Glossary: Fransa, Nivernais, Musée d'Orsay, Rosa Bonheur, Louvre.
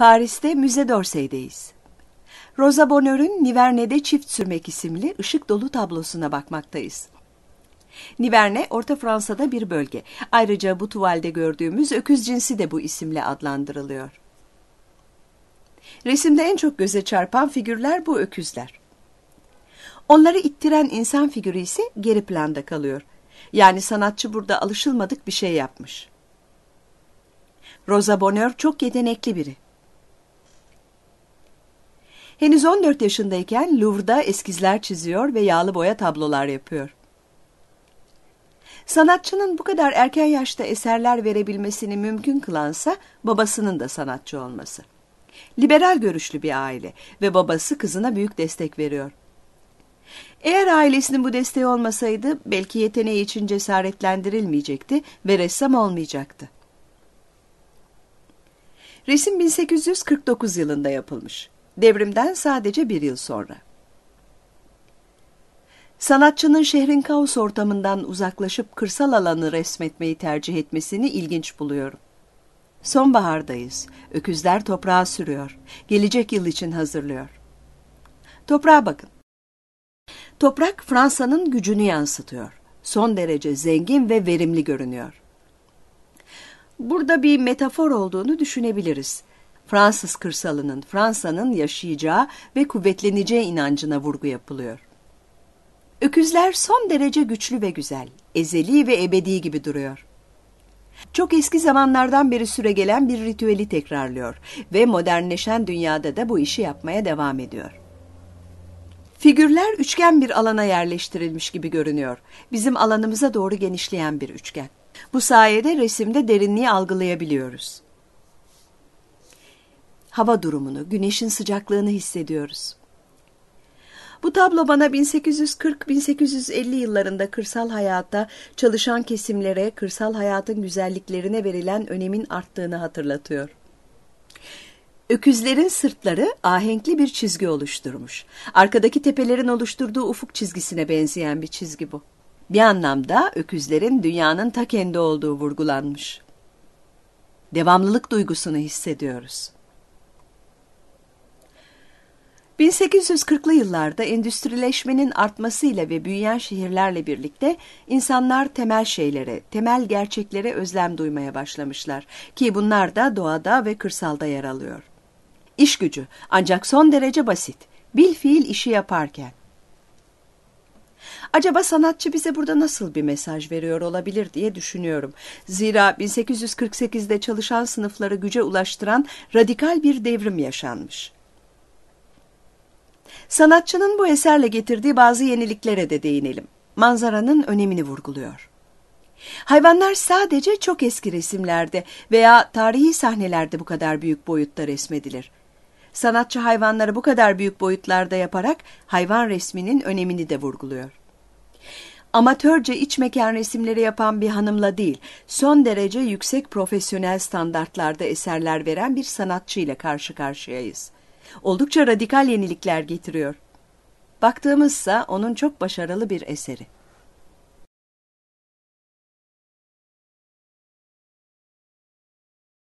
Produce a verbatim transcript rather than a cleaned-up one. Paris'te Müze d'Orsay'deyiz. Rosa Bonheur'ün Niverne'de Çift Sürmek isimli ışık dolu tablosuna bakmaktayız. Nivernais, Orta Fransa'da bir bölge. Ayrıca bu tuvalde gördüğümüz öküz cinsi de bu isimle adlandırılıyor. Resimde en çok göze çarpan figürler bu öküzler. Onları ittiren insan figürü ise geri planda kalıyor. Yani sanatçı burada alışılmadık bir şey yapmış. Rosa Bonheur çok yetenekli biri. Henüz on dört yaşındayken Louvre'da eskizler çiziyor ve yağlı boya tablolar yapıyor. Sanatçının bu kadar erken yaşta eserler verebilmesini mümkün kılansa babasının da sanatçı olması. Liberal görüşlü bir aile ve babası kızına büyük destek veriyor. Eğer ailesinin bu desteği olmasaydı belki yeteneği için cesaretlendirilmeyecekti ve ressam olmayacaktı. Resim bin sekiz yüz kırk dokuz yılında yapılmış. Devrimden sadece bir yıl sonra. Sanatçının şehrin kaos ortamından uzaklaşıp kırsal alanı resmetmeyi tercih etmesini ilginç buluyorum. Sonbahardayız. Öküzler toprağa sürüyor. Gelecek yıl için hazırlıyor. Toprağa bakın. Toprak Fransa'nın gücünü yansıtıyor. Son derece zengin ve verimli görünüyor. Burada bir metafor olduğunu düşünebiliriz. Fransız kırsalının, Fransa'nın yaşayacağı ve kuvvetleneceği inancına vurgu yapılıyor. Öküzler son derece güçlü ve güzel, ezeli ve ebedi gibi duruyor. Çok eski zamanlardan beri süregelen bir ritüeli tekrarlıyor ve modernleşen dünyada da bu işi yapmaya devam ediyor. Figürler üçgen bir alana yerleştirilmiş gibi görünüyor. Bizim alanımıza doğru genişleyen bir üçgen. Bu sayede resimde derinliği algılayabiliyoruz. Hava durumunu, güneşin sıcaklığını hissediyoruz. Bu tablo bana bin sekiz yüz kırk bin sekiz yüz elli yıllarında kırsal hayata, çalışan kesimlere, kırsal hayatın güzelliklerine verilen önemin arttığını hatırlatıyor. Öküzlerin sırtları ahenkli bir çizgi oluşturmuş. Arkadaki tepelerin oluşturduğu ufuk çizgisine benzeyen bir çizgi bu. Bir anlamda öküzlerin dünyanın ta kendi olduğu vurgulanmış. Devamlılık duygusunu hissediyoruz. bin sekiz yüz kırklı yıllarda endüstrileşmenin artmasıyla ve büyüyen şehirlerle birlikte insanlar temel şeylere, temel gerçeklere özlem duymaya başlamışlar ki bunlar da doğada ve kırsalda yer alıyor. İş gücü ancak son derece basit, bilfiil işi yaparken. Acaba sanatçı bize burada nasıl bir mesaj veriyor olabilir diye düşünüyorum. Zira bin sekiz yüz kırk sekizde çalışan sınıfları güce ulaştıran radikal bir devrim yaşanmış. Sanatçının bu eserle getirdiği bazı yeniliklere de değinelim. Manzaranın önemini vurguluyor. Hayvanlar sadece çok eski resimlerde veya tarihi sahnelerde bu kadar büyük boyutta resmedilir. Sanatçı hayvanları bu kadar büyük boyutlarda yaparak hayvan resminin önemini de vurguluyor. Amatörce iç mekan resimleri yapan bir hanımla değil, son derece yüksek profesyonel standartlarda eserler veren bir sanatçıyla karşı karşıyayız. Oldukça radikal yenilikler getiriyor. Baktığımızsa onun çok başarılı bir eseri.